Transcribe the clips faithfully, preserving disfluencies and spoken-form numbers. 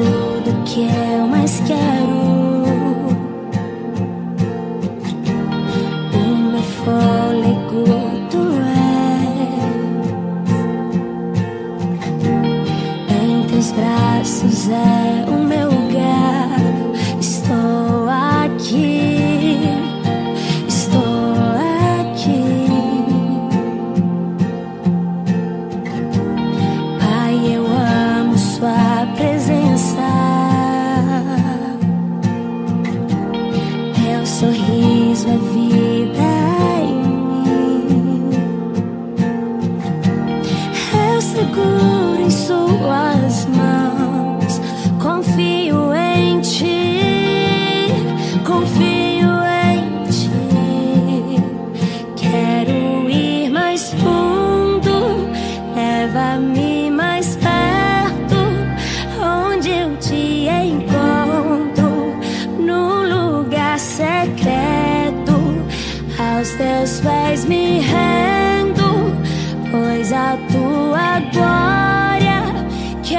tudo que eu mais quero. O meu fôlego tu és. Em teus braços é o meu lugar. Estou aqui, estou aqui. Pai, eu amo sua presença. Teu sorriso é vida em mim. Eu seguro em suas mãos. Confio em ti. Confio em ti. Quero ir mais fundo. Leva-me mais perto. Onde eu te encontro. Num lugar secreto. Aos teus pés me rendo. Pois a tua glória quero ver.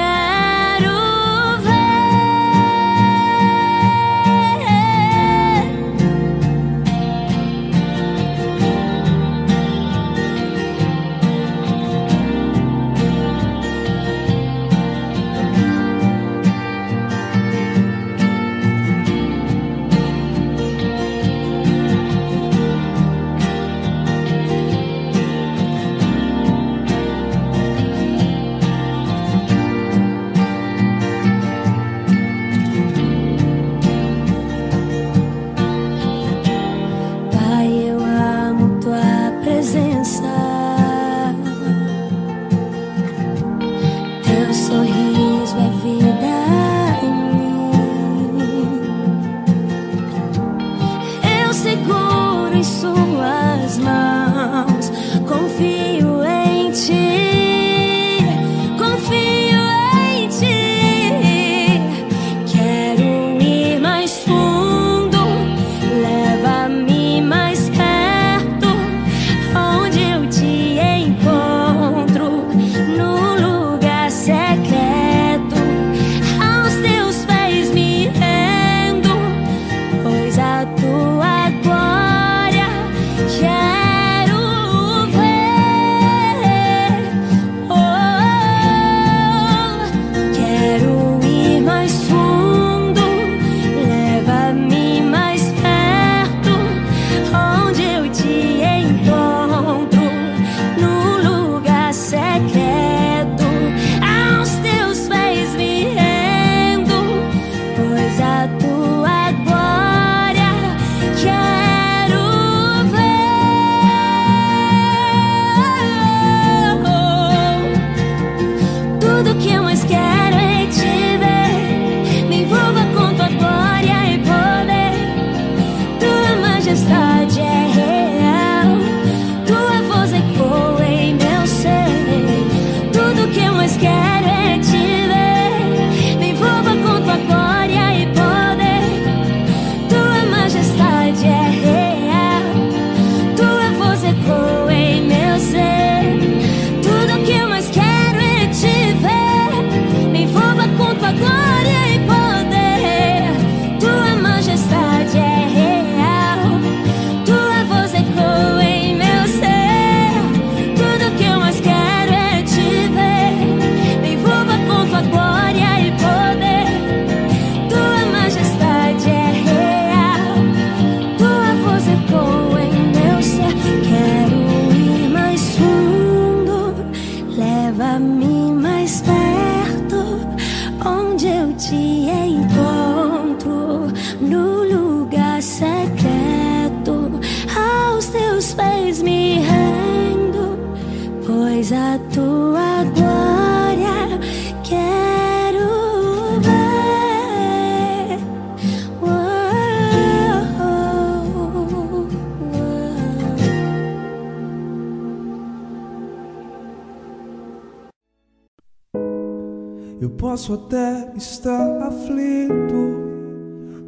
Posso até estar aflito,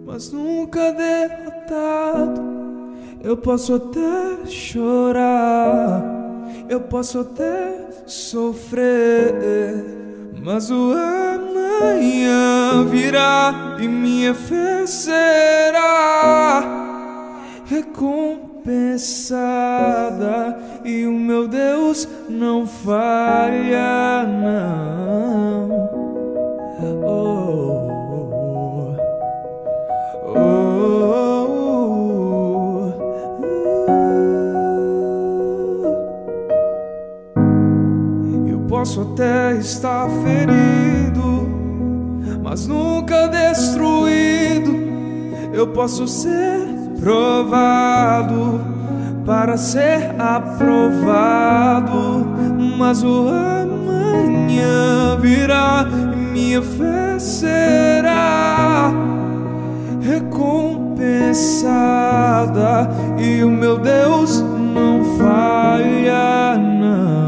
mas nunca derrotado. Eu posso até chorar, eu posso até sofrer, mas o amor manhã virá e me oferecerá recompensada, e o meu Deus não falha, não. Oh, oh, oh, oh. Posso até estar ferido, mas nunca destruído. Eu posso ser provado para ser aprovado, mas o amanhã virá e me oferecerá recompensada, e o meu Deus não falha, não.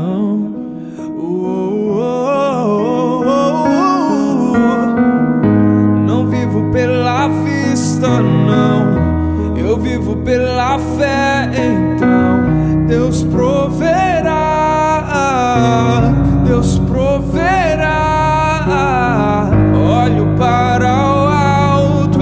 Não, eu vivo pela fé, então Deus proverá, Deus proverá. Olho para o alto,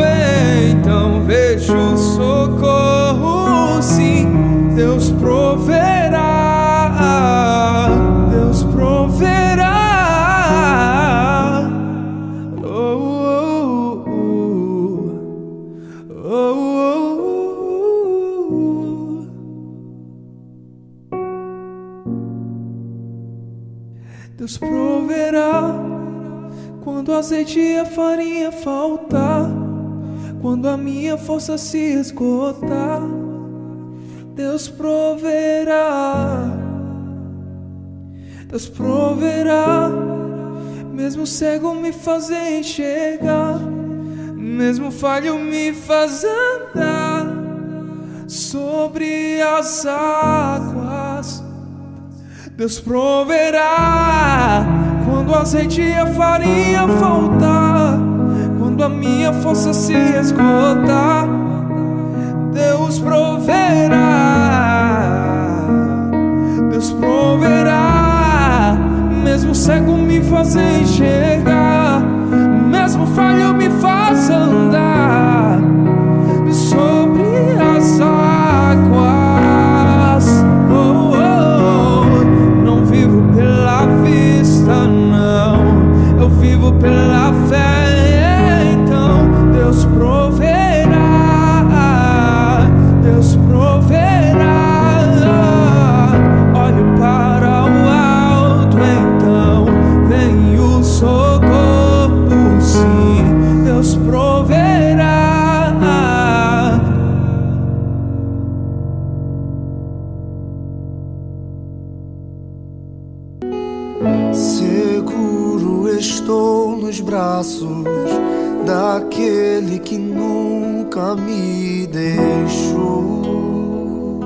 então vejo socorro, sim, Deus proverá, Deus proverá. Deus proverá quando o azeite e a farinha faltar, quando a minha força se esgotar. Deus proverá, Deus proverá. Mesmo cego me fazer enxergar, mesmo falho me faz andar sobre as águas. Deus proverá quando o azeite e a farinha faltar, quando a minha força se esgotar. Deus proverá, Deus proverá. Mesmo cego me faz enxergar, mesmo falho me faz andar sobre as águas. Oh, oh. Não, eu vivo pela fé, então Deus proverá, Deus proverá. Olho para o alto, então vem o socorro, sim, Deus proverá. Estou nos braços daquele que nunca me deixou.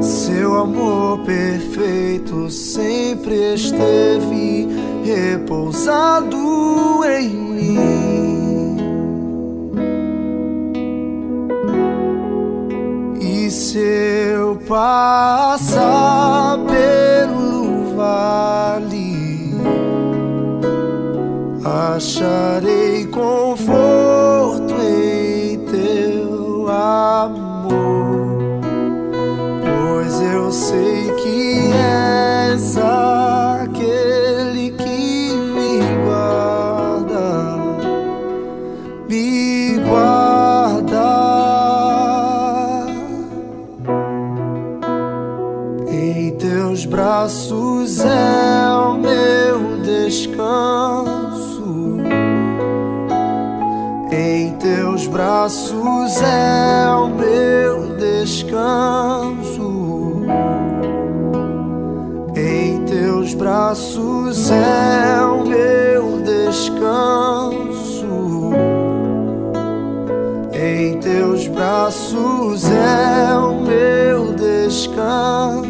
Seu amor perfeito sempre esteve repousado em mim. Se eu passar pelo vale, acharei conforto em teu amor, pois eu sei que és aquele que me guarda, me guarda. Teus braços é o meu descanso, em teus braços é o meu descanso, em teus braços é o meu descanso, em teus braços é o meu descanso.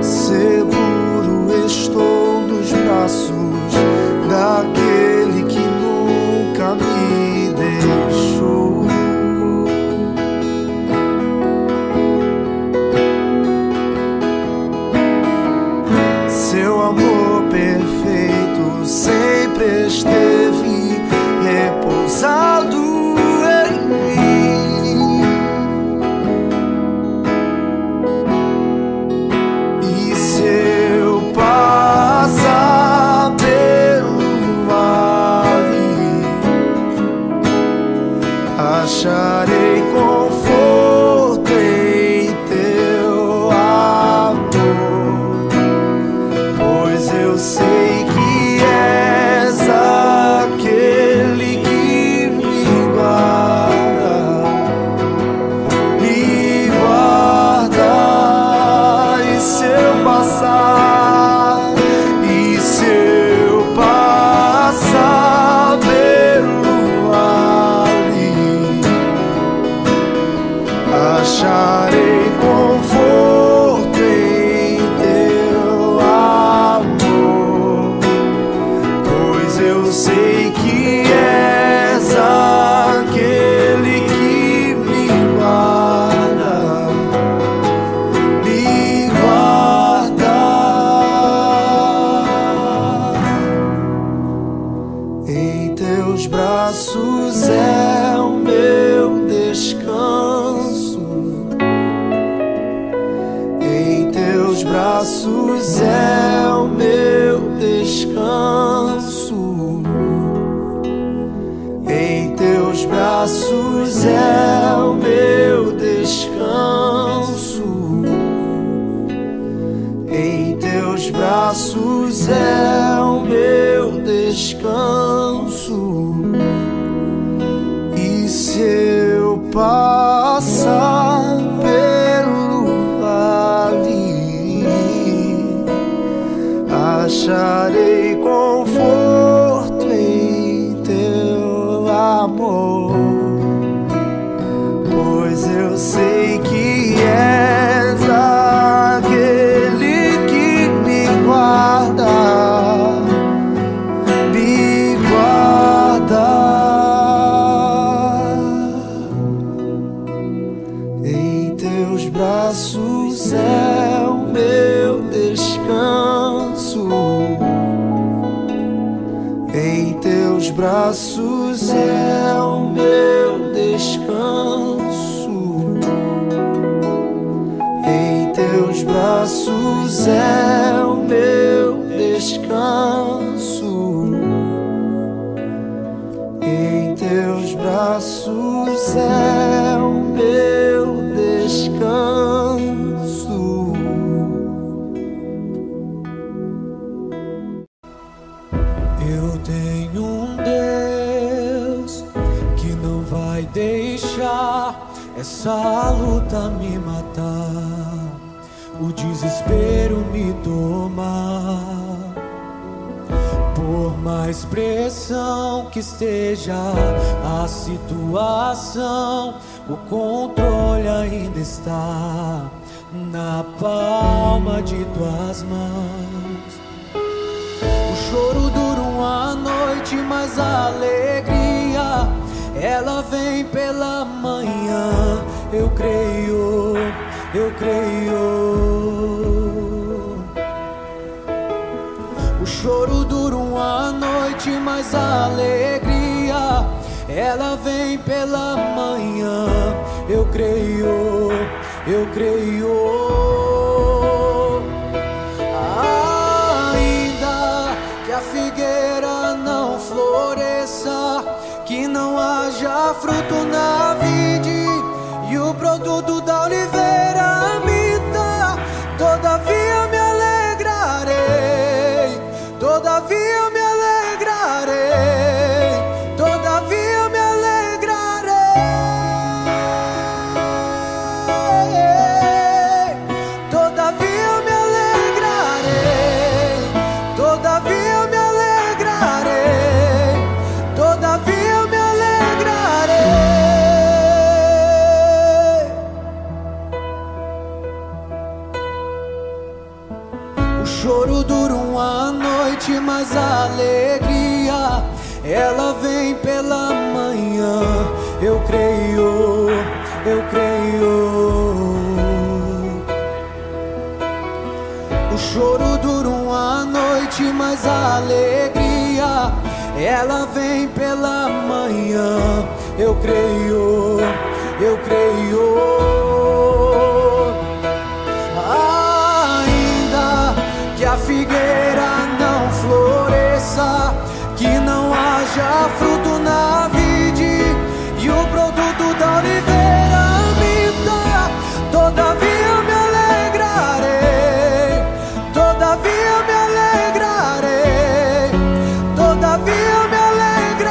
Seguro estou nos braços daquele que nunca me deixou. acharei conforto em teu amor, pois eu sei que és aquele que me guarda, me guarda. Em teus braços é o meu descanso. Braços é o meu descanso, em teus braços é o meu descanso, em teus braços é o meu descanso, e se eu passar acharei conforto em teu amor, pois eu sei que és aquele que me guarda, me guarda. Em teus braços é o meu descanso. Em teus braços é o meu descanso. Em teus braços é o meu descanso. Em teus braços é o meu descanso. Eu tenho um Deus que não vai deixar essa luta me matar, o desespero me tomar. Por mais pressão que esteja a situação, o controle ainda está na palma de tuas mãos. O choro dura uma noite, mas a alegria ela vem pela manhã. Eu creio, eu creio. O choro dura uma noite, mas a alegria ela vem pela manhã. Eu creio, eu creio. Que não haja fruto na vide e o produto da oliveira minta, todavia me alegrarei, todavia me alegrarei, todavia me alegrarei, todavia me alegrarei, todavia me alegrarei, todavia. O choro dura uma noite, mas a alegria ela vem pela manhã. Eu creio, eu creio. O choro dura uma noite, mas a alegria ela vem pela manhã. Eu creio, eu creio. Que a figueira não floresça, que não haja fruto na vide e o produto da oliveira minta, todavia me alegrarei, todavia me alegrarei, todavia me alegrarei,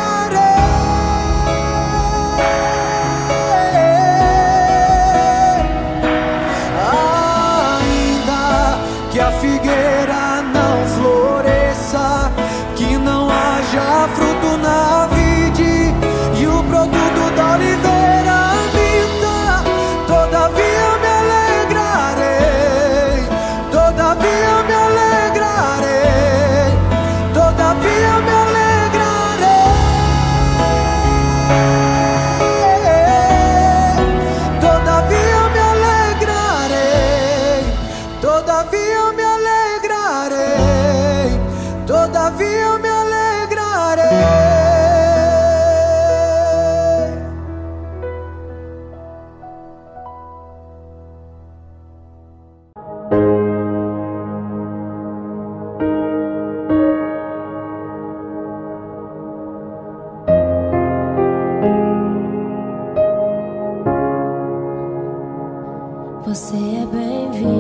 Você é bem-vindo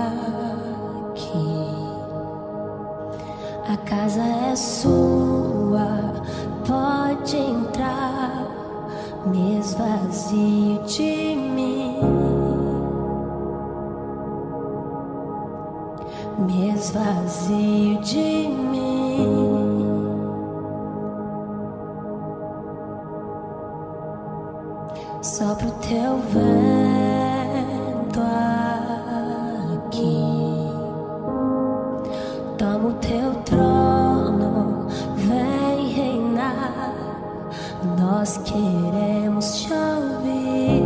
aqui. A casa é sua, pode entrar. Me esvazie de mim, me esvazie de mim. Sopra o teu vento aqui, toma o teu trono, vem reinar. Nós queremos te ouvir,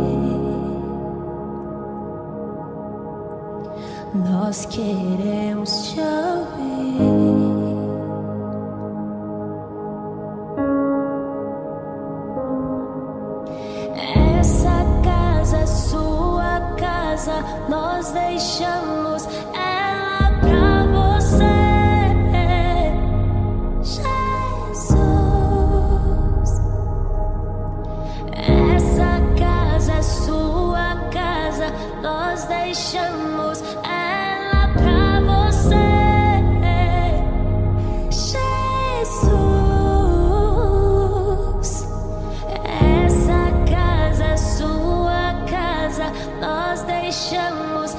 nós queremos te ouvir. Nós deixamos ela pra você, Jesus. Essa casa é sua casa. Nós deixamos ela pra você, Jesus. Essa casa é sua casa. Nós deixamos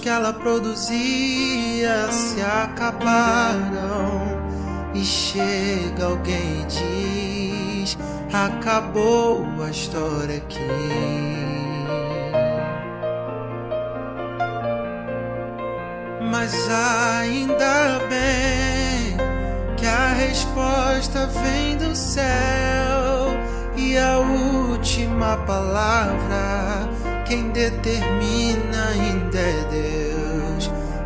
que ela produzia se acabaram, e chega alguém e diz: acabou a história aqui. Mas ainda bem que a resposta vem do céu, e a última palavra quem determina ainda é Deus.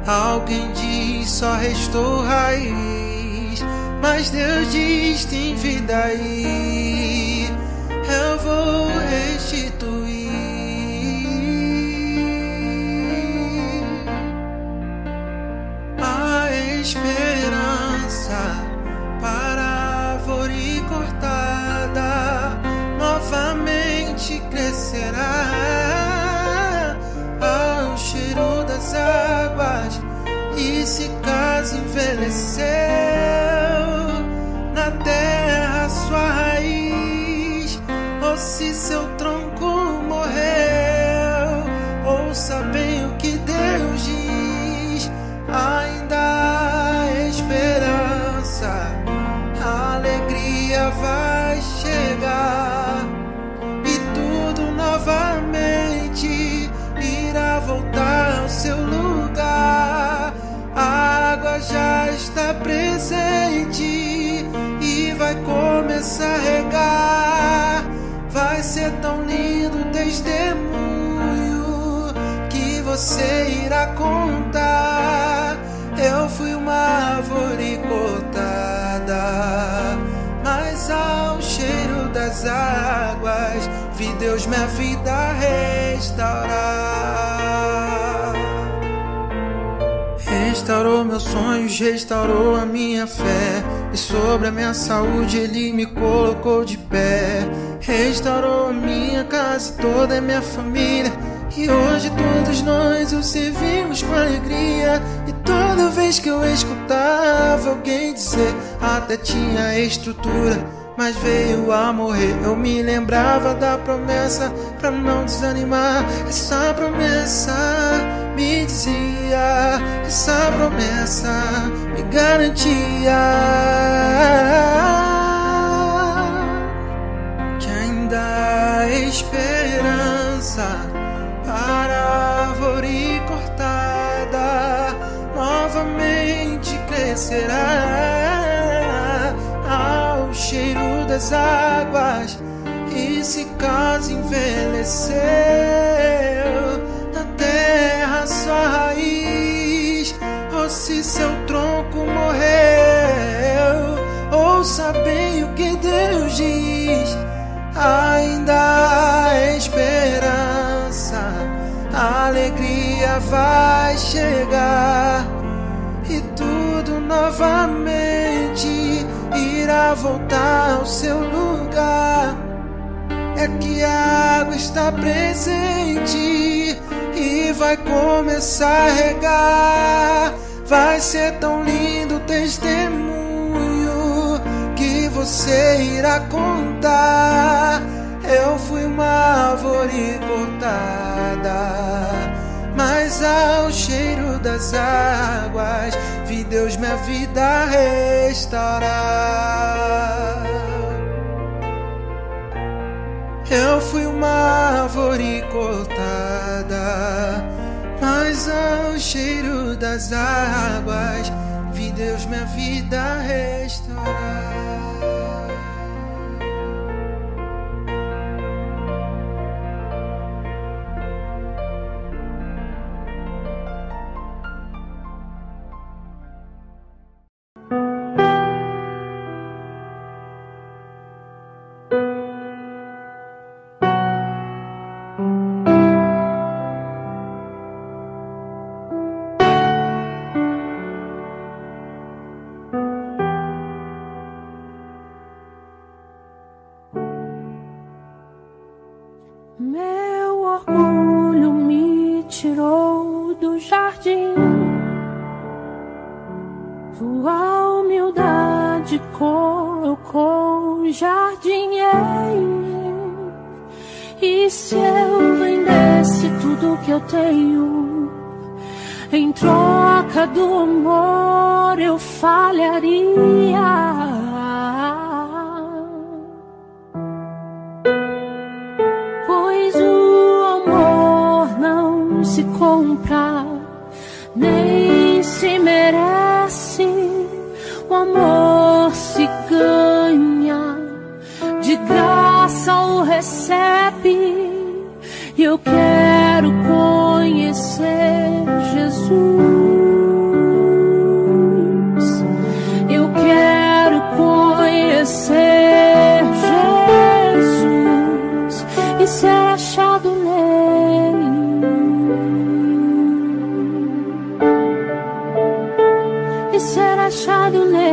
Alguém diz: só restou raiz, mas Deus diz: tem vida aí, eu vou restituir. A esperança para a árvore cortada novamente crescerá ao cheiro das águas, e se caso envelheceu na terra sua raiz, ou se seu tronco morreu, ouça bem o que Deus diz: ainda há esperança, a alegria vai chegar e tudo novamente irá voltar ao seu lugar. A água já está presente e vai começar a regar. Vai ser tão lindo o testemunho que você irá contar: eu fui uma árvore cortada, mas ao cheiro das águas vi Deus minha vida restaurar. Restaurou meus sonhos, restaurou a minha fé, e sobre a minha saúde Ele me colocou de pé. Restaurou a minha casa e toda a minha família, e hoje todos nós o servimos com alegria. E toda vez que eu escutava alguém dizer: até tinha estrutura, mas veio a morrer, eu me lembrava da promessa, pra não desanimar. Essa promessa me dizia, essa promessa me garantia que ainda há esperança para a árvore cortada, novamente crescerá ao cheiro das águas, e se caso envelheceu na terra sua raiz, ou se seu tronco morreu, ouça bem o que Deus diz: ainda há esperança, a alegria vai chegar e tudo novamente irá voltar ao seu lugar. É que a água está presente e vai começar a regar. Vai ser tão lindo o testemunho que você irá contar: eu fui uma árvore cortada, mas ao cheiro das águas vi Deus minha vida restaurar. Eu fui uma árvore cortada, mas ao cheiro das águas vi Deus minha vida restaurar. Ser achado nele.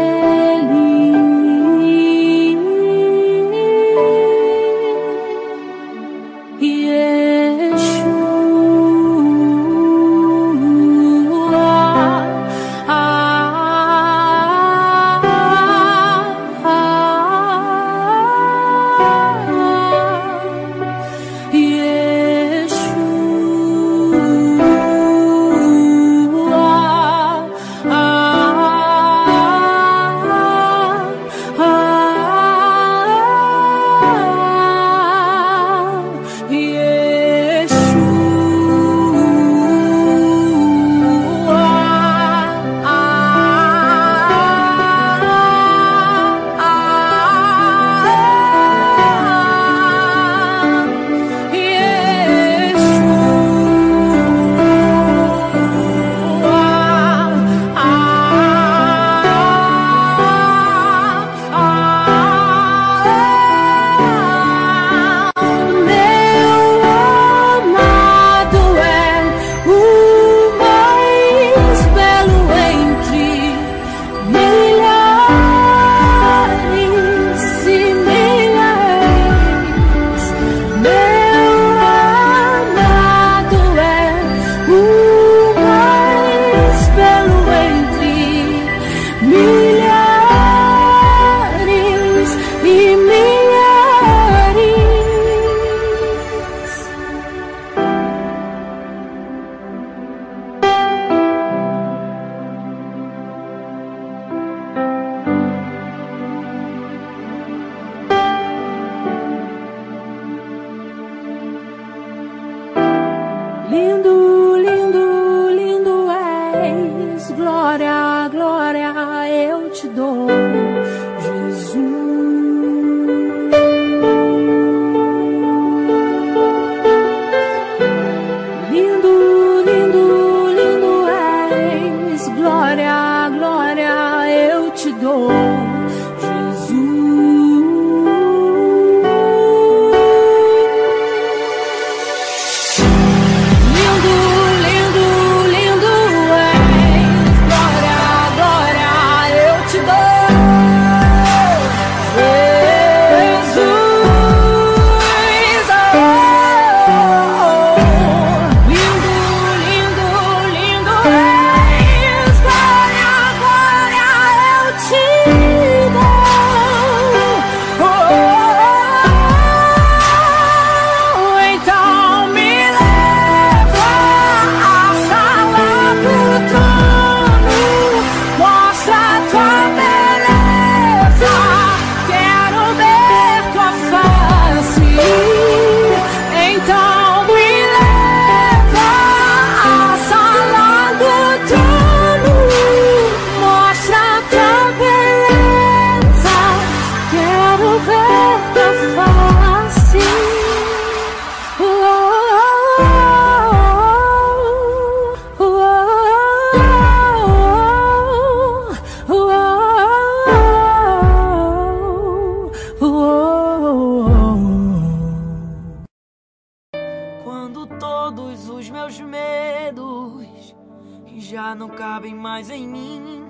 cabem mais em mim.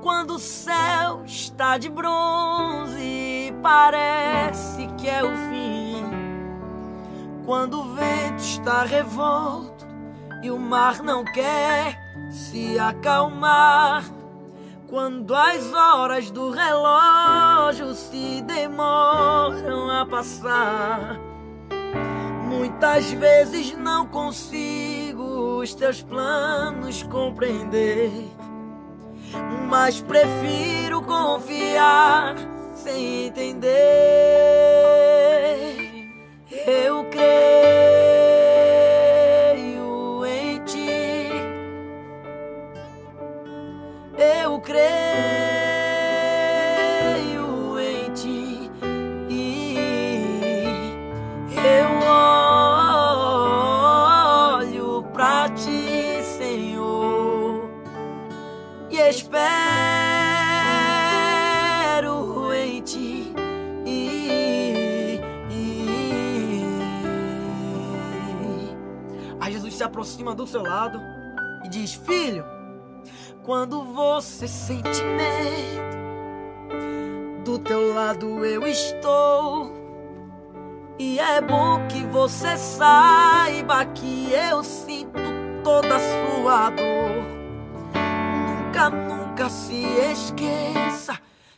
Quando o céu está de bronze, parece que é o fim. Quando o vento está revolto e o mar não quer se acalmar. Quando as horas do relógio se demoram a passar. Muitas vezes não consigo os teus planos compreender, mas prefiro confiar sem entender. Eu creio em ti, eu creio em ti, eu olho pra ti, Senhor, e espero em ti. Aí Jesus se aproxima do seu lado e diz: filho, quando você sente medo, do teu lado eu estou. E é bom que você saiba que eu sinto toda a sua dor. Nunca, nunca se esqueça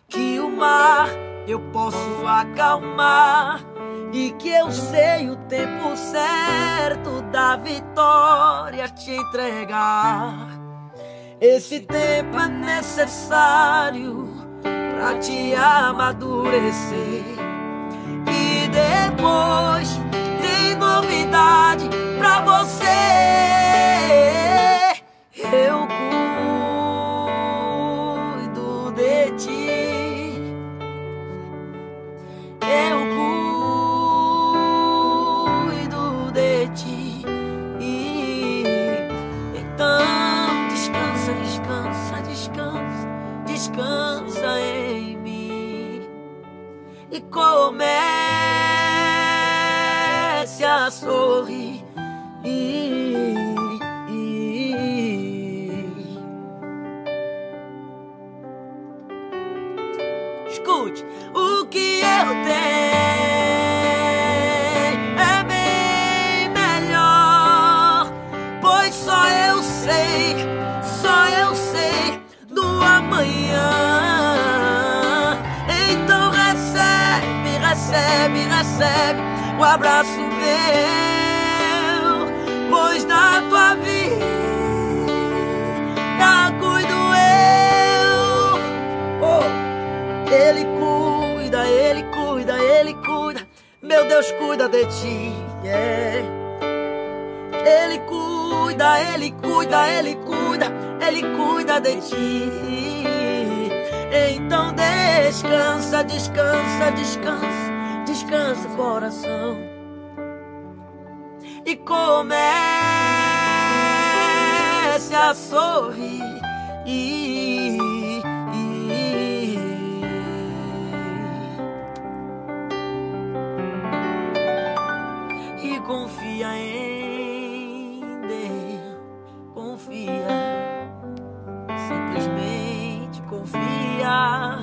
que o mar eu posso acalmar e que eu sei o tempo certo da vitória te entregar. Esse tempo é necessário pra te amadurecer e depois tem novidade pra você. Eu descansa em mim e comece a sorrir. Escute, o que eu tenho é bem melhor, pois só eu sei, só eu sei do amanhã. Então recebe, recebe, recebe o abraço meu, pois da tua vida cuido eu. Oh, Ele cuida, Ele cuida, Ele cuida. Meu Deus cuida de ti, yeah. Ele cuida, Ele cuida, Ele cuida, Ele cuida de ti. Então descansa, descansa, descansa, descansa o coração e comece a sorrir. E confia em Deus, confia. Simplesmente confia.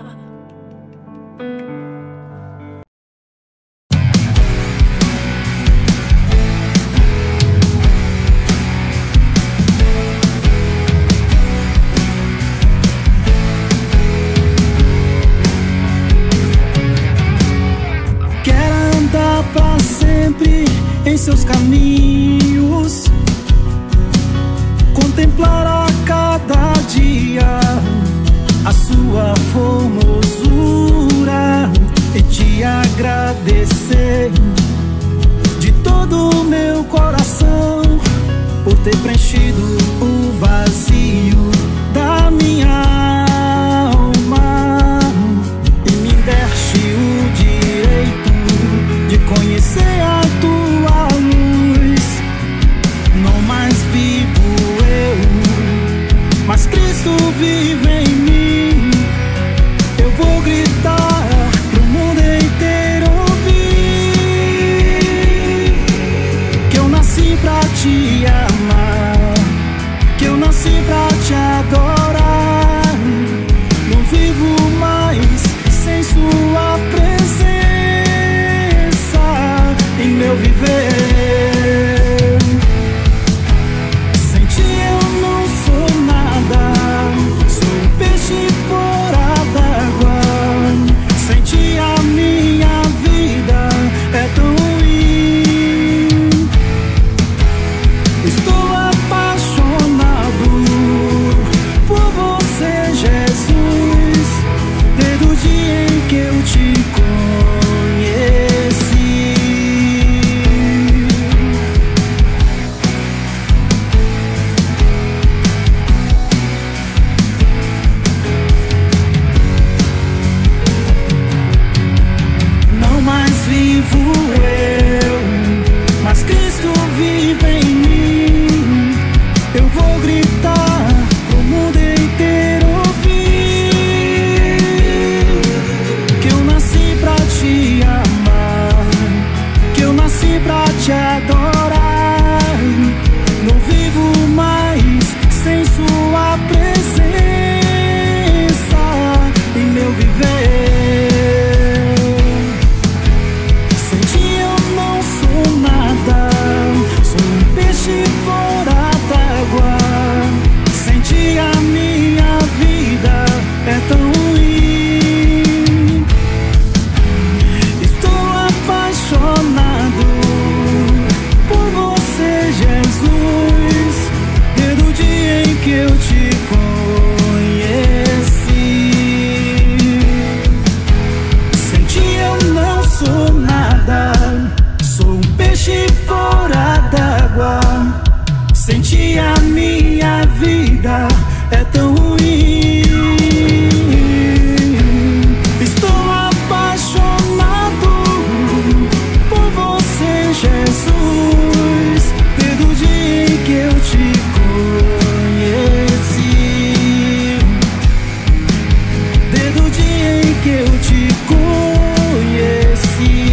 Quero andar pra sempre em seus caminhos, contemplar a cada dia a sua formosura e te agradecer de todo o meu coração por ter preenchido o vazio da minha alma e me deste o direito de conhecer a tua luz. Não mais vivo eu, mas Cristo vive em mim. Eu vou gritar pro mundo inteiro ouvir que eu nasci pra te amar, que eu nasci pra que eu te conheci. Não mais vivo eu, mas Cristo vive em mim. Eu vou gritar pro mundo inteiro. Te adorar, não vivo mais sem sua presença em meu viver. Sem ti eu não sou nada, sou um peixe fora d'água. Sem ti a minha vida é tão ruim. Estou apaixonado. Sentir a minha vida é tão ruim. Estou apaixonado por você, Jesus, desde o dia em que eu te conheci. Desde o dia em que eu te conheci.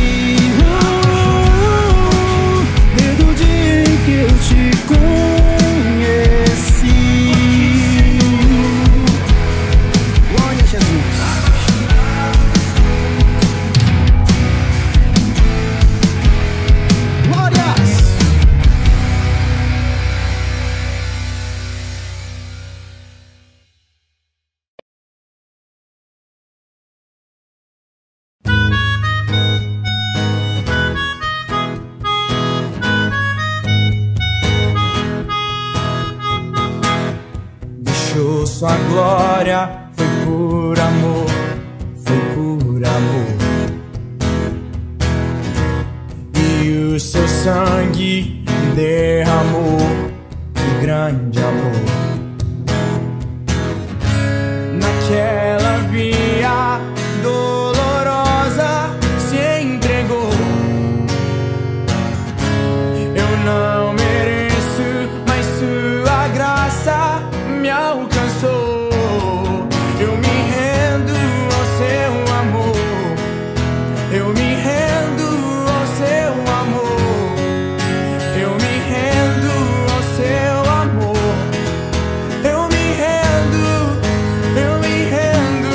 Sua glória foi por amor, foi por amor. E o seu sangue derramou, que grande amor. Naquela via dolorosa se entregou. Eu não mereço, mas sua graça me alcançou. Eu me rendo ao seu amor, eu me rendo ao seu amor, eu me rendo ao seu amor, eu me rendo, eu me rendo.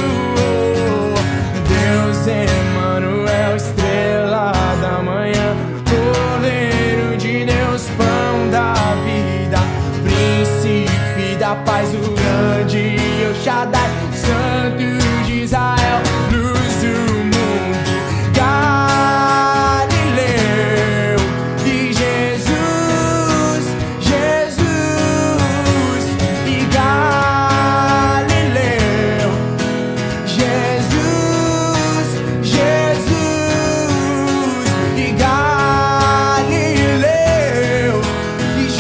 Deus Emanuel, estrela da manhã, Cordeiro de Deus, pão da vida, príncipe da paz, o grande El Shaddai, Santo de Israel, luz do mundo Galileu. E Jesus, Jesus e Galileu, Jesus, Jesus e Galileu, e Jesus,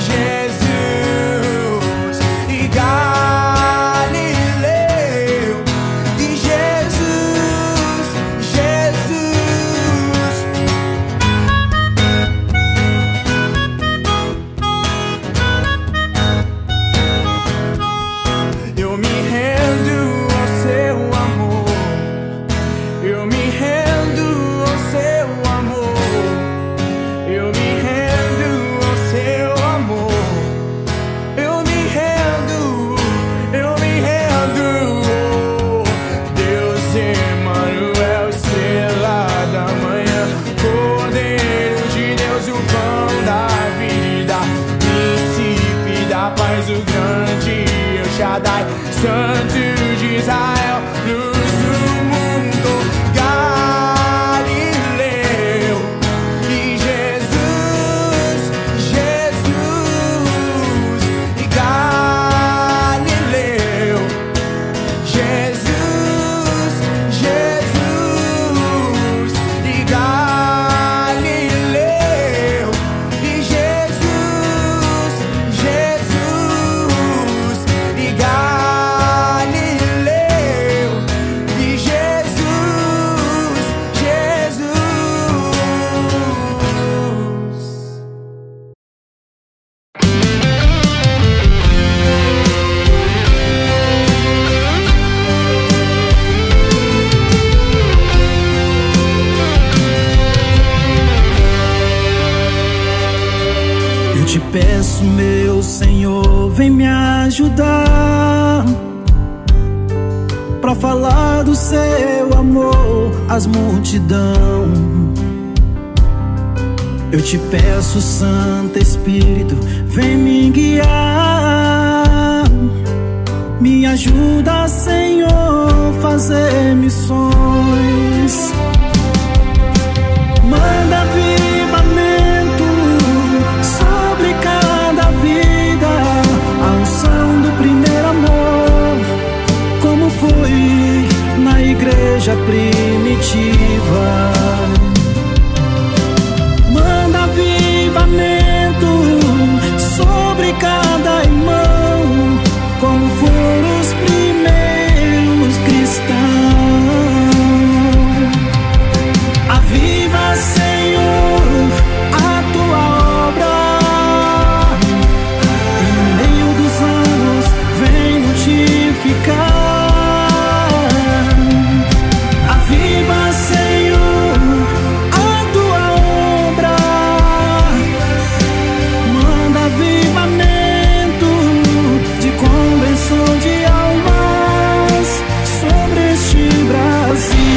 Jesus Shaddai, Santo de Israel, luz do mundo Galileu. E Jesus, Jesus e Galileu, Jesus. te peço, meu Senhor, vem me ajudar pra falar do seu amor às multidão. Eu te peço, Santo Espírito, vem me guiar. Me ajuda, Senhor, fazer missões. Manda avivamento sobre cada vida, a unção do primeiro amor, como foi na igreja primitiva. Manda avivamento sobre cada irmão, como foram os primeiros cristãos. Aviva, Senhor, a tua obra, em meio dos anos vem notificar. Aviva, Senhor, a tua obra, manda avivamento de convenção de almas sobre este Brasil.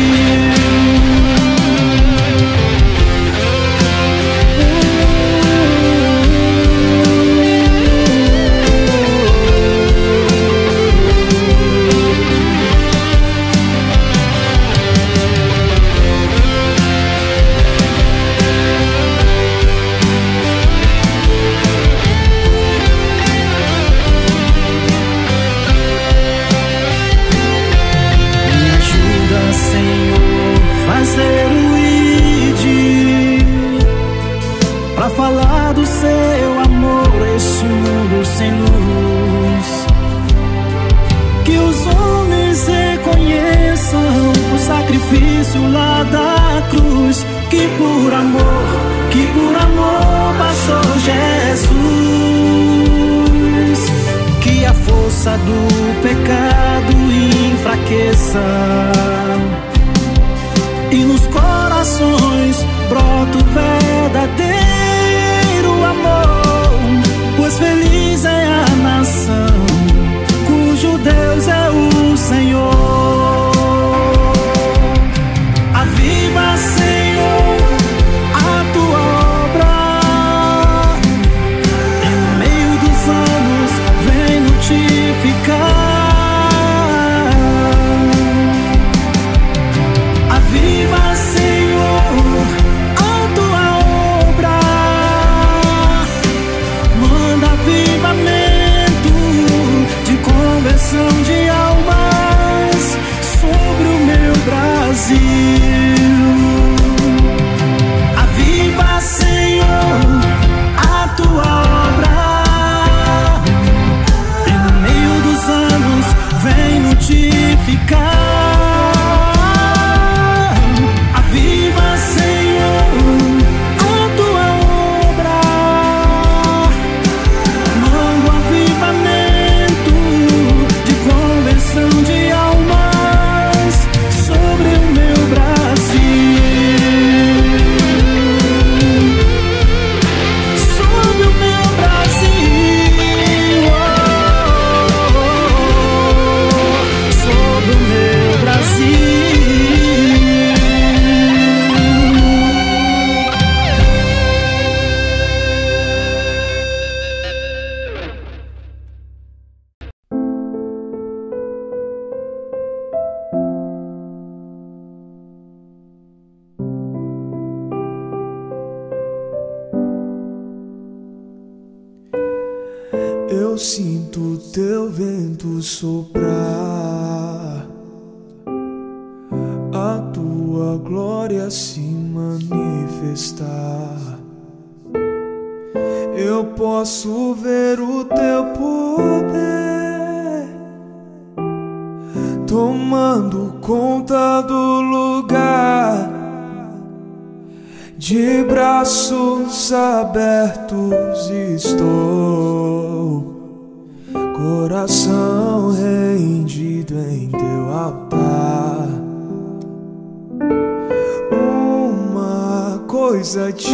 Te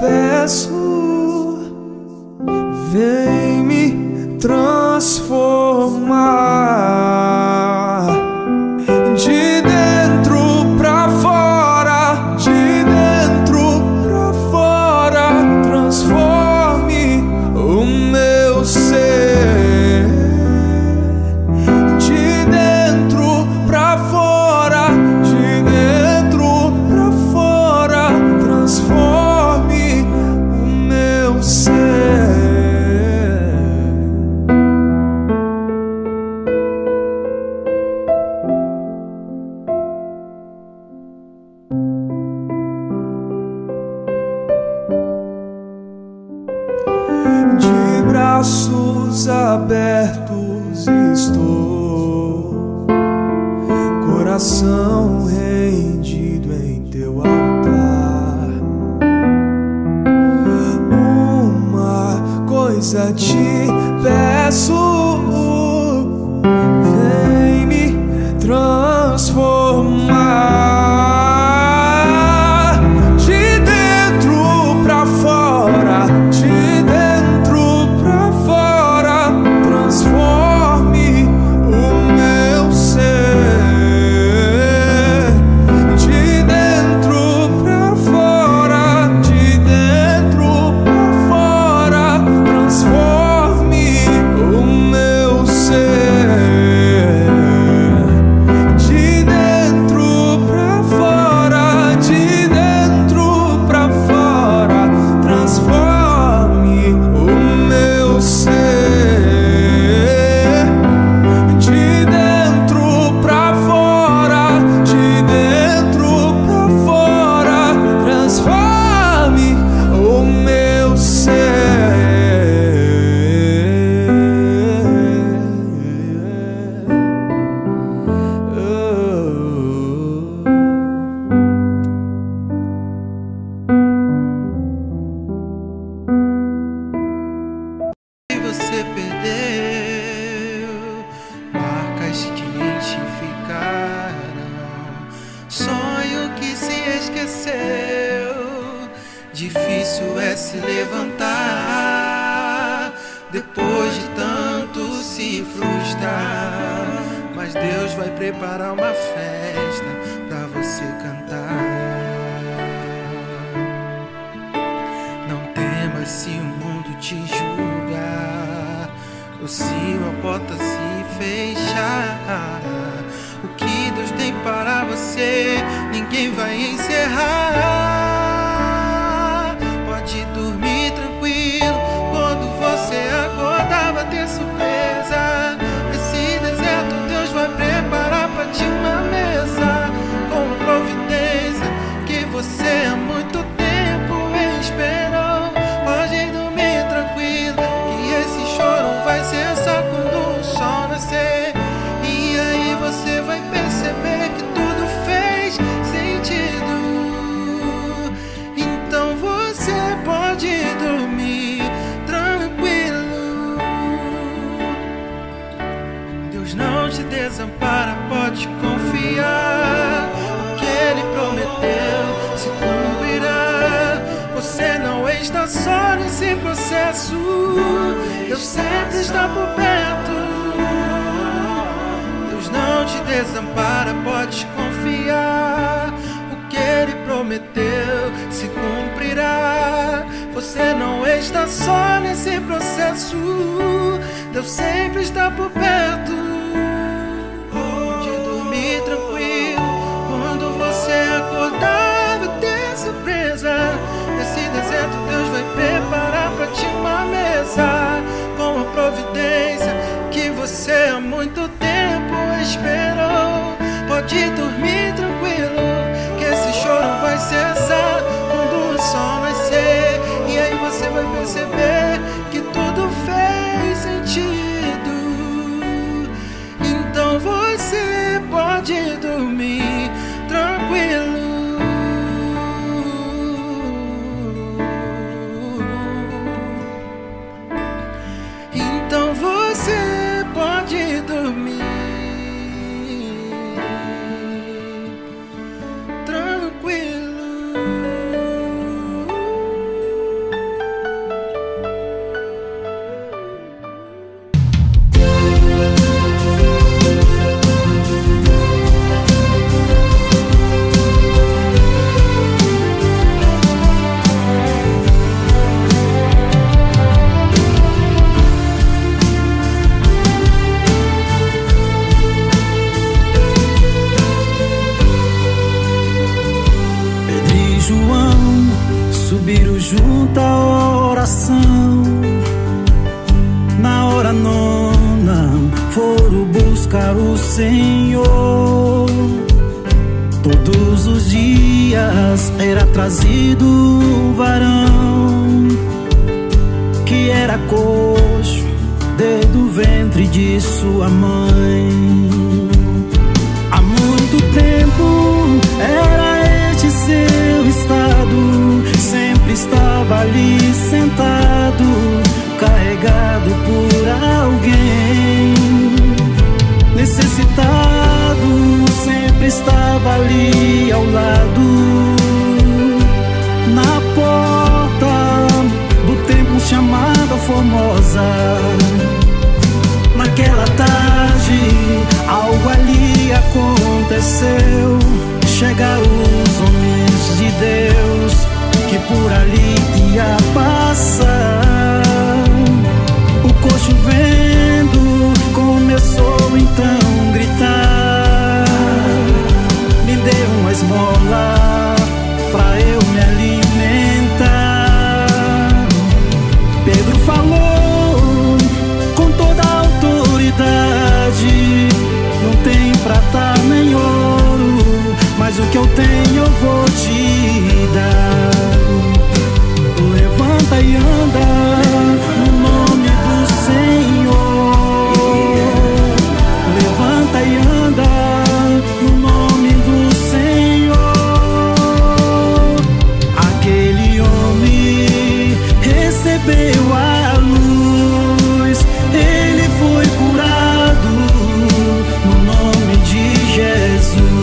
peço, vem me transformar de dentro pra fora, de dentro pra fora. Transforme o meu ser de dentro pra fora, de dentro pra fora. Transforme o meu ser. De braços abertos estou, coração rendido em teu altar. Uma coisa te peço, vem me transformar. Você perdeu marcas que identificaram, sonho que se esqueceu. Difícil é se levantar depois de tanto se frustrar, mas Deus vai preparar uma festa pra você cantar. Não temas se o mundo te julgar, ou se uma porta se fechar, o que Deus tem para você, ninguém vai encerrar. Pode dormir tranquilo, quando você acordar vai ter surpresa. Esse deserto Deus vai preparar pra ti uma mesa, com uma providência que você há muito tempo esperou. Pode dormir tranquilo, que esse choro vai ser só quando o sol nascer. E aí você vai perceber que tudo fez sentido. Então você pode dormir tranquilo, Deus não te desampara, pode confiar. O que Ele prometeu se cumprirá. Você não está só nesse processo, Deus sempre está por perto. Deus não te desampara, pode confiar. O que Ele prometeu se cumprirá. Você não está só nesse processo, Deus sempre está por perto. Pode dormir tranquilo, quando você acordar vai ter surpresa. Nesse deserto Deus vai preparar pra ti uma mesa, com a providência que você há muito tempo esperou. Pode dormir tranquilo, que esse choro vai cessar quando o sol nascer. E aí você vai perceber que tudo fez sentido. junta a oração. Na hora nona foram buscar o Senhor. Todos os dias era trazido um varão que era coxo desde o ventre de sua mãe. Há muito tempo era este seu estado, sempre estava ali sentado, carregado por alguém, necessitado, sempre estava ali ao lado, na porta do templo chamado Formosa. Naquela tarde algo ali aconteceu, chegaram os homens de Deus que por ali ia passar. O coxo vendo começou então a gritar: me dê uma esmola pra eu me alimentar. Pedro falou com toda a autoridade: não tem prata nem ouro, mas o que eu tenho eu vou te dar. Levanta e anda no nome do Senhor. Levanta e anda no nome do Senhor. Aquele homem recebeu a luz, ele foi curado no nome de Jesus.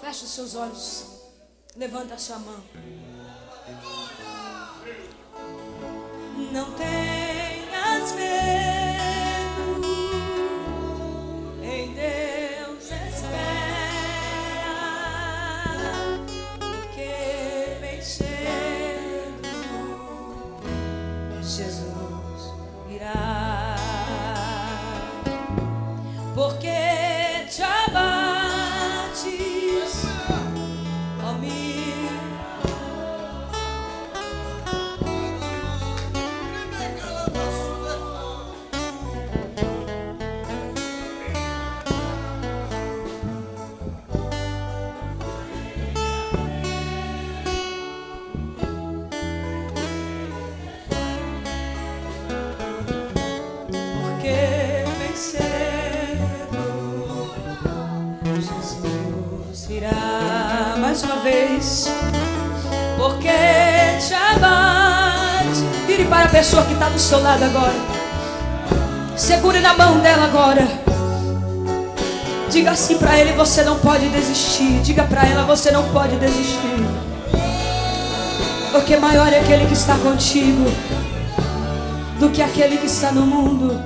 Feche os seus olhos, levanta a sua mão. Não tenhas medo, em Deus espera, porque bem cedo Jesus irá. Porque te abate vez, porque te abate. Vire para a pessoa que está do seu lado agora, segure na mão dela agora, diga assim para ele: você não pode desistir. Diga para ela: você não pode desistir, porque maior é aquele que está contigo do que aquele que está no mundo.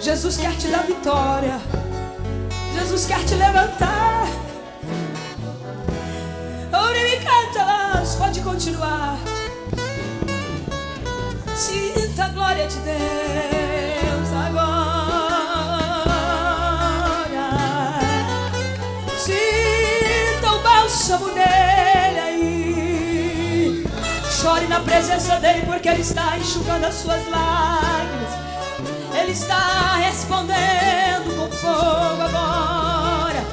Jesus quer te dar vitória, Jesus quer te levantar. Ora me cantas, pode continuar. Sinta a glória de Deus agora. Sinta o bálsamo dele aí. Chore na presença dele, porque ele está enxugando as suas lágrimas. Ele está respondendo com fogo agora.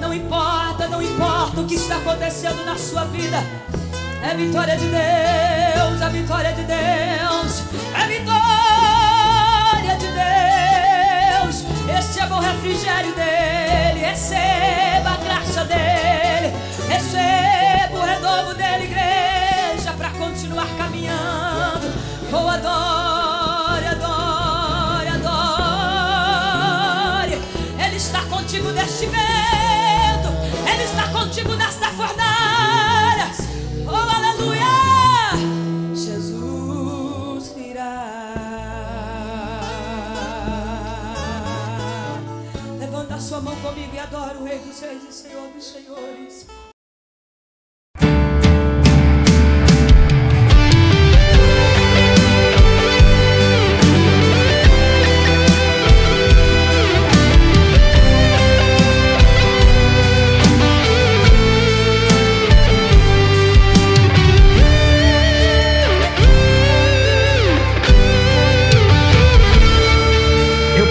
Não importa, não importa o que está acontecendo na sua vida. É vitória de Deus, é vitória de Deus, é vitória de Deus. Este é bom refrigério dele, receba a graça dele, receba o renovo dele, igreja, para continuar caminhando. Oh, adoro. Ele está contigo neste vento, ele está contigo nesta fornalha. Oh, aleluia! Jesus virá. Levanta a sua mão comigo e adora o Rei dos Reis e Senhor dos Senhores. Preciso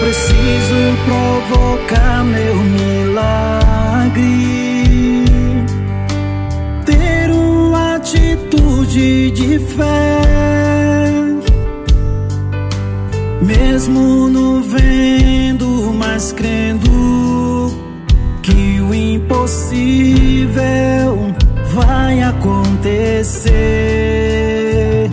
provocar meu milagre, ter uma atitude de fé, mesmo não vendo, mas crendo que o impossível vai acontecer.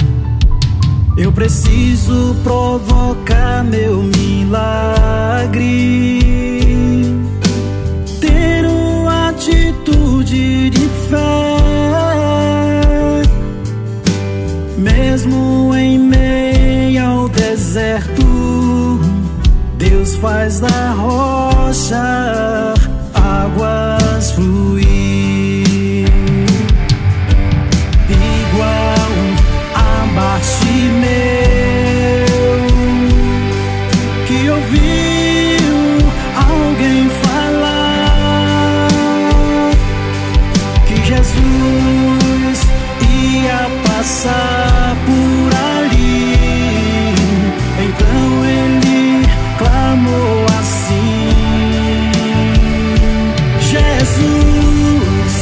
Eu preciso provocar meu milagre, ter uma atitude de fé, mesmo em meio ao deserto. Deus faz da rocha águas fluir, igual a Bartimeu, passar por ali. Então ele clamou assim: Jesus,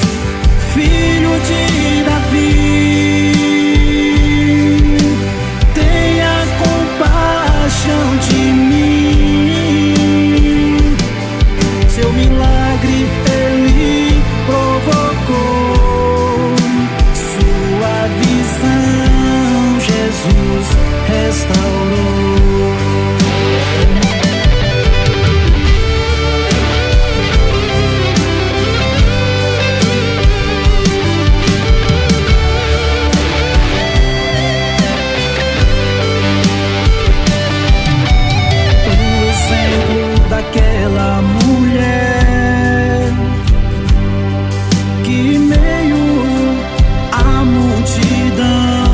filho de Davi, tenha compaixão de mim. Seu milagre ele provocou, Jesus restaurou. O exemplo daquela mulher que meio à multidão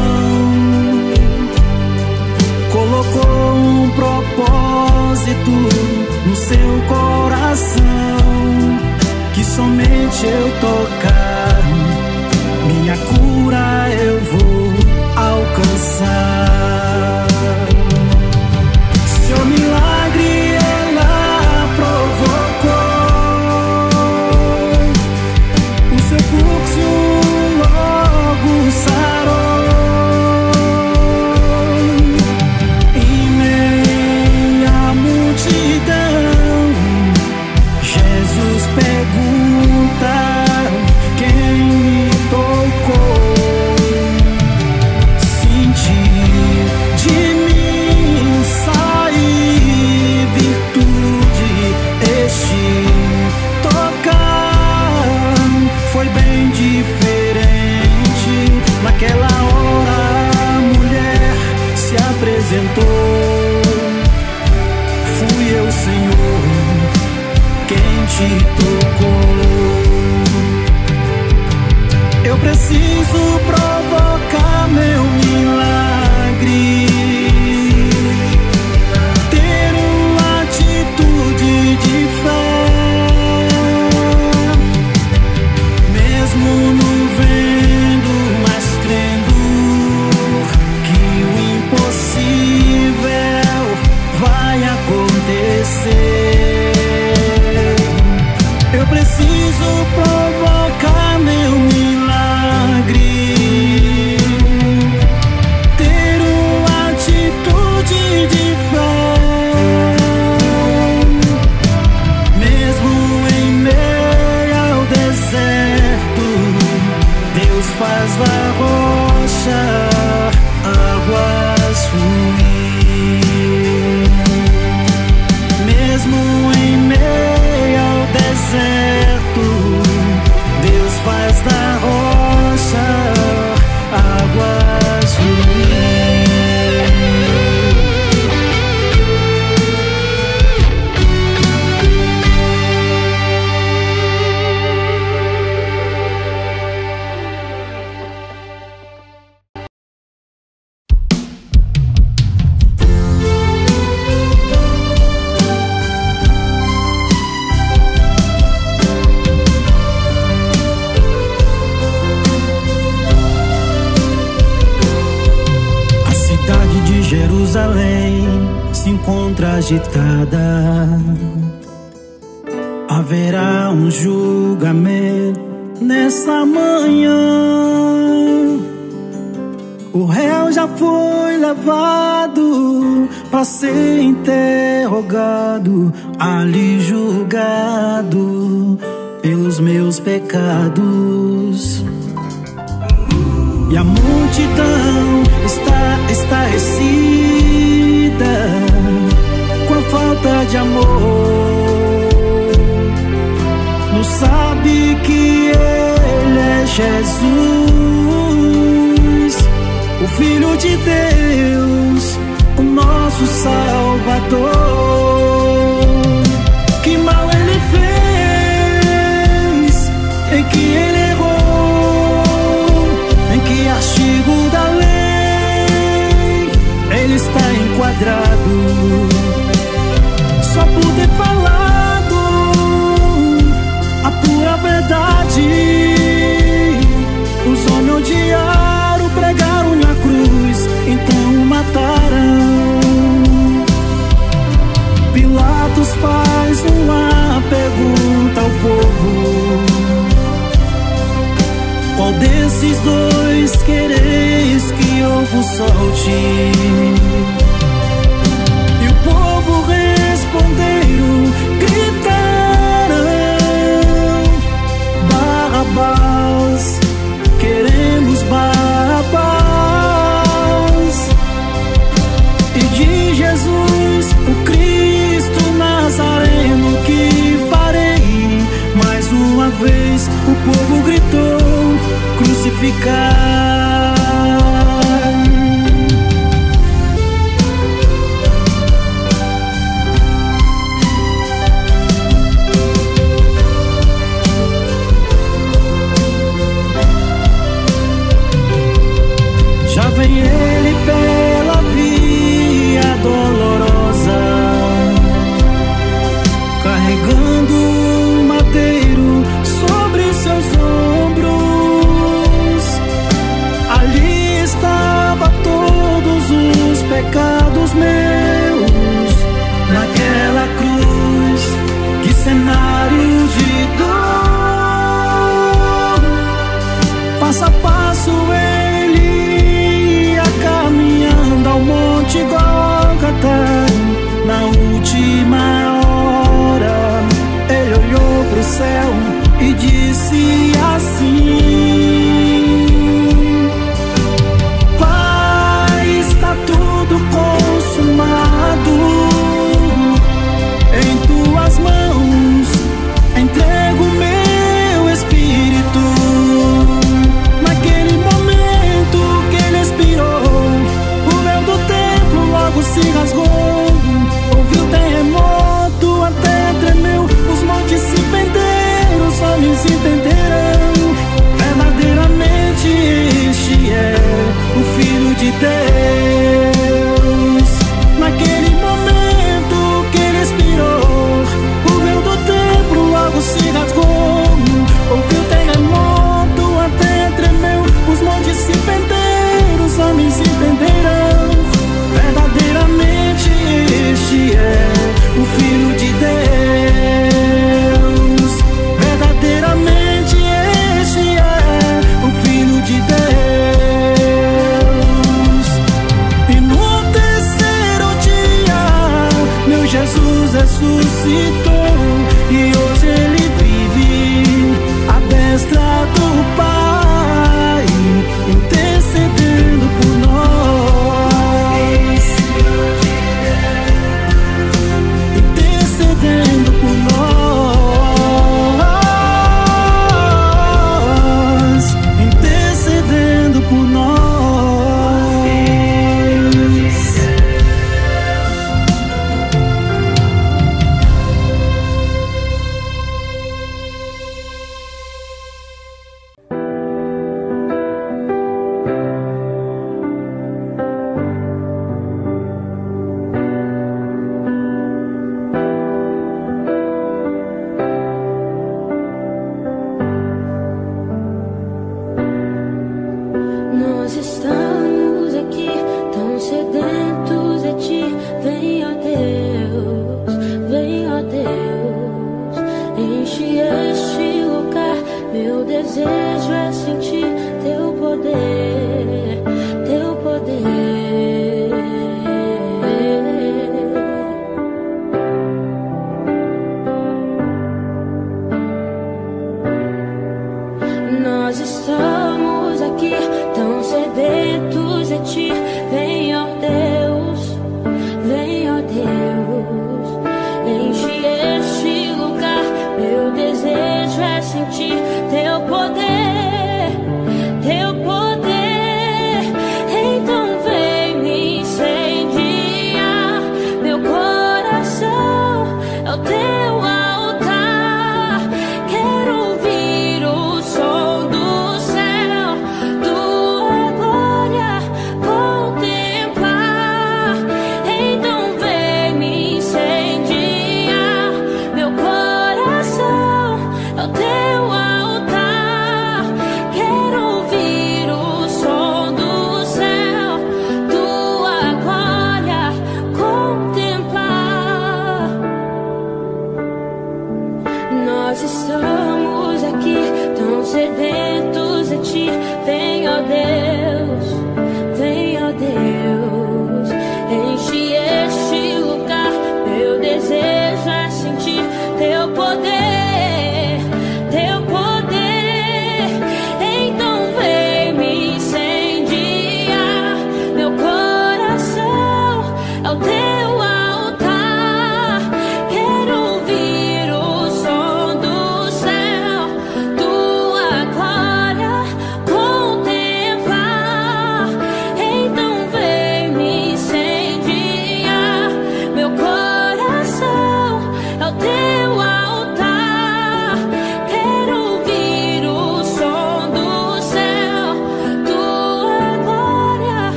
colocou um propósito no seu coração, que somente eu tocar, minha cura eu vou alcançar. Seu milagre ela provocou, o seu fluxo logo sarou. Pergunta te tocou. Eu preciso provocar meu milagre, ter uma atitude de fé, mesmo no eu preciso provocar meu milagre, ter uma atitude de fé, mesmo em meio ao deserto. Deus faz da rocha águas fluir. Deus faz da rocha águas agitada. Haverá um julgamento nessa manhã. O réu já foi levado para ser interrogado, ali julgado pelos meus pecados. E a multidão está estarrecida com a falta de amor, não sabe que Ele é Jesus, o Filho de Deus, o nosso Salvador. Que mal Ele fez, em que Ele errou, em que artigo da lei Ele está enquadrado? Só por ter falado a pura verdade, os homens odiaram, pregaram na cruz, então o mataram. Pilatos faz uma pergunta ao povo: qual desses dois quereis que eu vos solte? Gritaram: Barrabás, queremos Barrabás. E de Jesus, o Cristo Nazareno, que farei? Mais uma vez o povo gritou: crucificar. ressuscitou e hoje ele vive à destra do Pai, intercedendo por nós, intercedendo por nós, intercedendo por nós.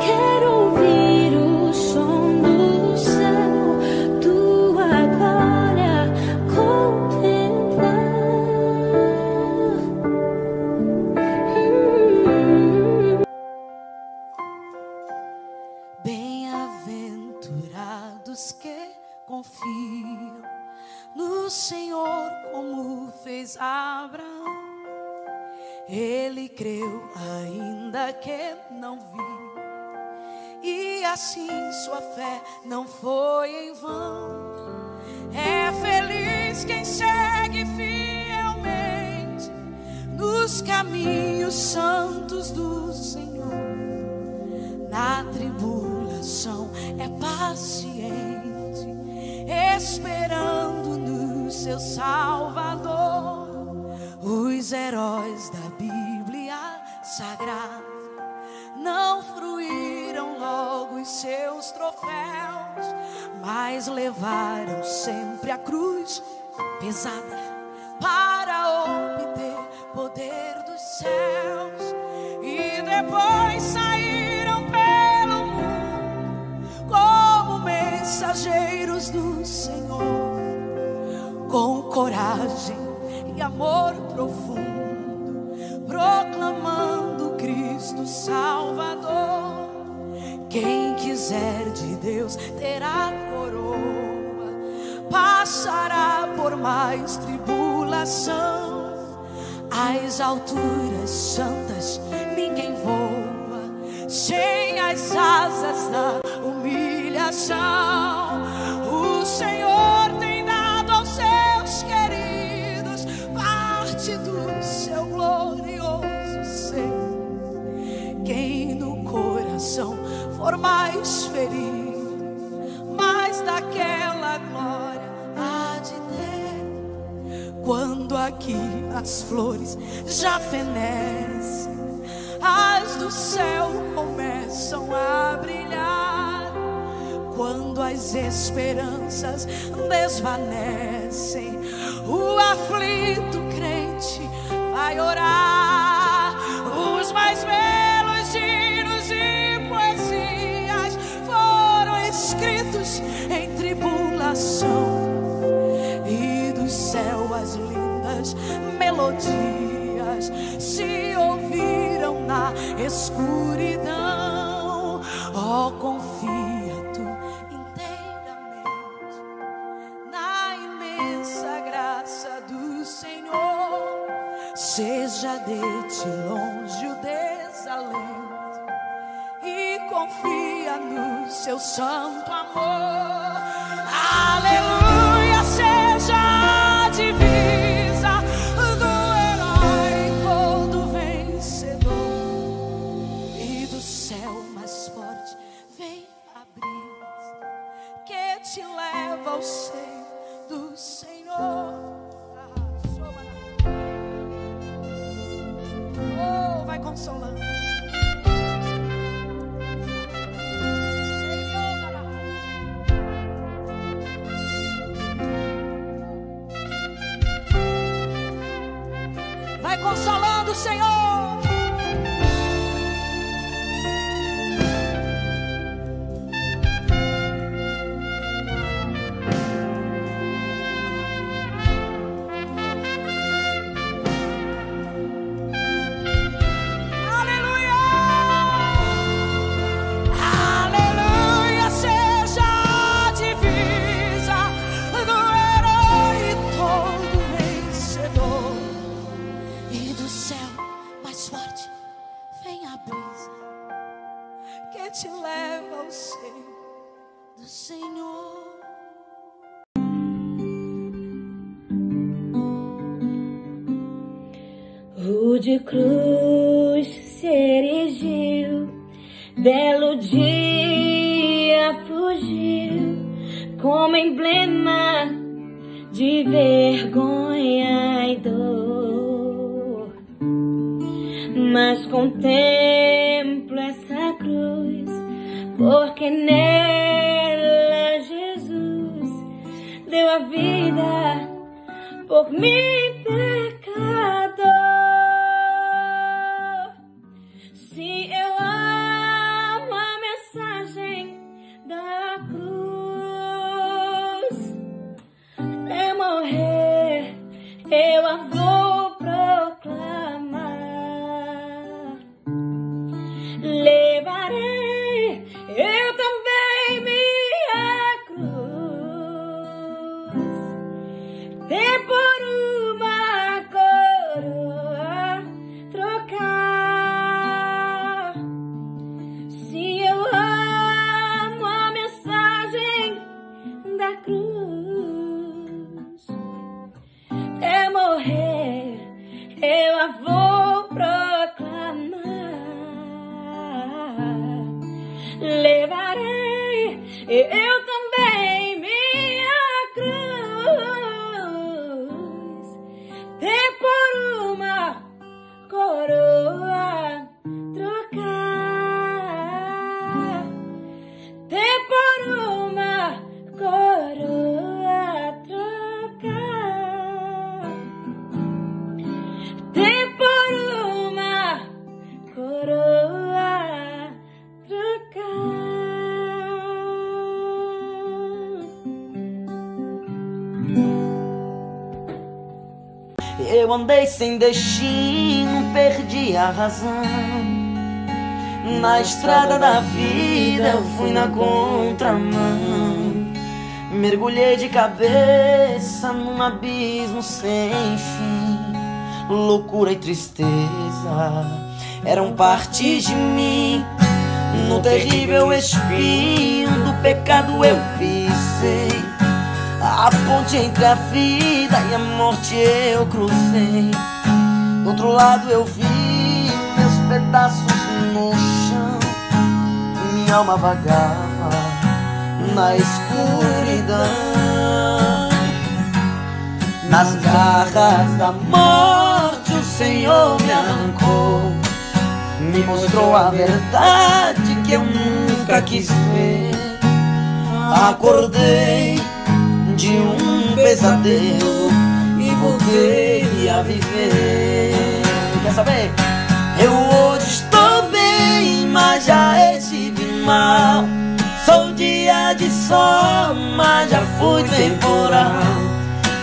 Quero ouvir o som do céu. dos que confiam no Senhor, como fez Abraão. Ele creu ainda que não viu, e assim sua fé não foi em vão. É feliz quem segue fielmente nos caminhos santos do Senhor. Na tribulação é paciente, esperando no seu Salvador. Os heróis da Bíblia Sagrada não fruíram logo os seus troféus, mas levaram sempre a cruz pesada para obter poder dos céus. E depois saíram pelo mundo como mensageiros do Senhor, com coragem e amor profundo, proclamando Cristo Salvador. Quem quiser de Deus terá coroa, passará por mais tribulação. Às alturas santas ninguém voa, sem as asas da humilhação. O Senhor tem dado aos seus queridos parte do seu glorioso ser. Quem no coração for mais ferido, mais daquela glória há de ter. Quando aqui as flores já fenecem, as do céu começam a brilhar. Quando as esperanças desvanecem, o aflito crente vai orar. Os mais belos hinos e poesias foram escritos em tribulação, e do céu as lindas melodias se ouviram na escuridão. Oh, confia tu inteiramente na imensa graça do Senhor. Seja de ti longe o desalento e confia no seu santo amor. Aleluia, seja a divisa te leva ao seio do Senhor. Oh, vai consolando. Vai consolando o Senhor. De cruz se erigiu, belo dia fugiu, como emblema de vergonha e dor. Mas contemplo essa cruz, porque nela Jesus deu a vida por mim, pecador. Sim, eu amo a mensagem da cruz. Até morrer eu a vou proclamar. Levarei eu também minha cruz. eu também minha cruz tem por uma coroa trocar, tem por uma coroa trocar, tem por uma coroa trocar. Eu andei sem destino, perdi a razão. Na estrada da vida eu fui na contramão. Mergulhei de cabeça num abismo sem fim. Loucura e tristeza eram partes de mim. No terrível espinho do pecado eu pisei. A ponte entre a vida e a morte eu cruzei. Do outro lado eu vi meus pedaços no chão. Minha alma vagava na escuridão. Nas garras da morte o Senhor me arrancou. Me mostrou a verdade que eu nunca quis ver. Acordei de um pesadelo e voltei a viver. Quer saber? Eu hoje estou bem, mas já estive mal. Sou dia de sol, mas já fui temporal.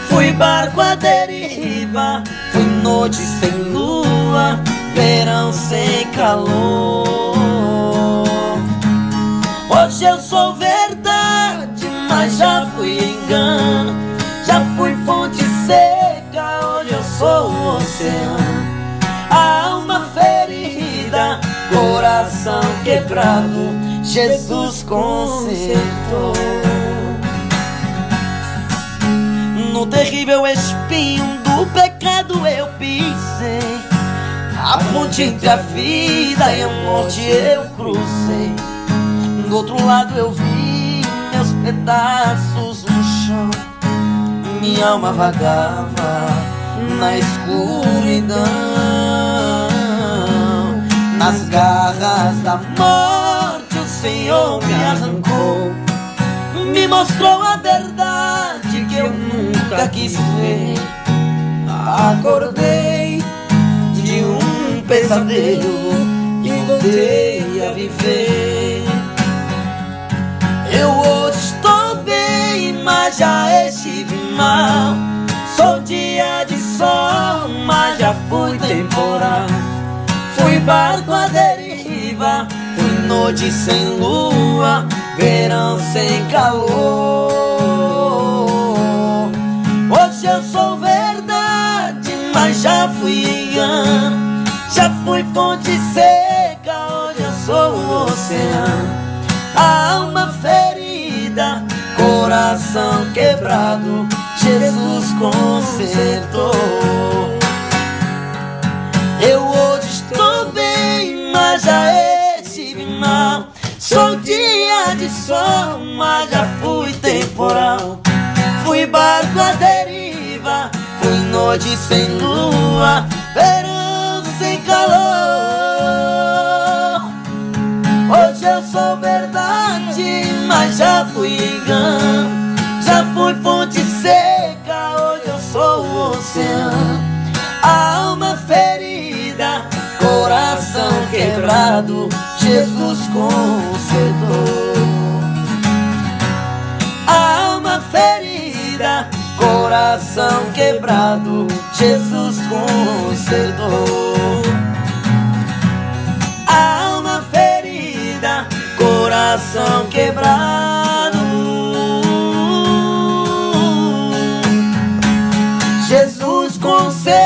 Fui barco à deriva, fui noite sem lua, verão sem calor. Hoje eu sou verdade, mas já fui engano. Já fui fonte seca, hoje eu sou o oceano. Alma ferida, coração quebrado, Jesus consertou. No terrível espinho do pecado eu pisei. A ponte entre a vida e a morte eu cruzei. Do outro lado eu vi meus pedaços no chão. Minha alma vagava na escuridão. Nas garras da morte o Senhor me arrancou. Me mostrou a verdade que eu nunca quis ver. Acordei de um pesadelo e voltei a viver. Eu hoje estou bem, mas já estive mal. Sou dia de sol, mas já fui temporal. Fui barco à deriva, fui noite sem lua, verão sem calor. Hoje eu sou verdade, mas já fui engano. Já fui fonte seca, hoje eu sou o oceano. Alma ferida, coração quebrado, Jesus consertou. Eu hoje estou bem, mas já estive mal. Sou dia de sol, mas já fui temporal. Fui barco à deriva, fui noite sem lua, verão sem calor. Hoje eu sou verdade, mas já fui engano. Já fui fonte seca, hoje eu sou o oceano. Alma ferida, coração quebrado, Jesus consertou. Alma ferida, coração quebrado, Jesus consertou. Alma ferida, coração quebrado, Jesus consertou.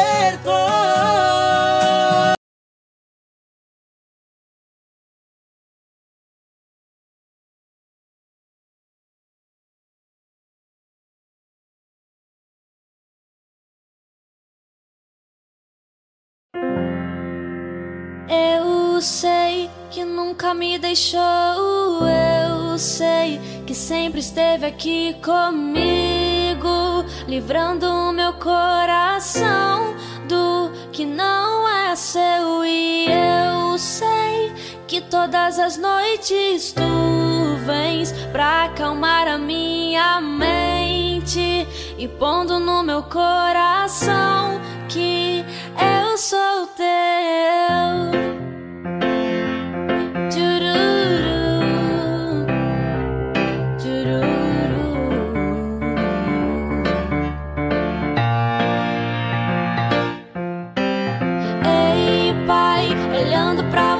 Eu sei que nunca me deixou eu. eu sei que sempre esteve aqui comigo, livrando o meu coração do que não é seu. E eu sei que todas as noites tu vens pra acalmar a minha mente e pondo no meu coração que eu sou teu.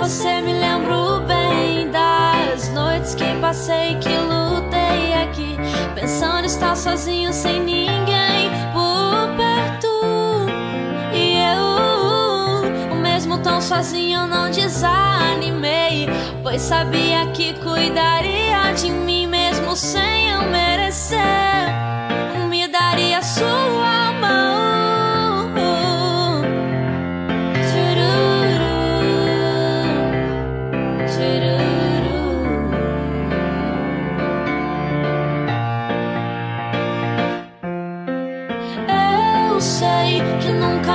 Você me lembro bem das noites que passei, que lutei aqui, pensando estar sozinho sem ninguém por perto. E eu, mesmo tão sozinho, não desanimei, pois sabia que cuidaria de mim mesmo sem eu merecer. Me daria sua mão.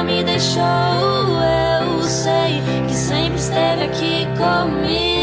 Me deixou, eu sei que sempre esteve aqui comigo.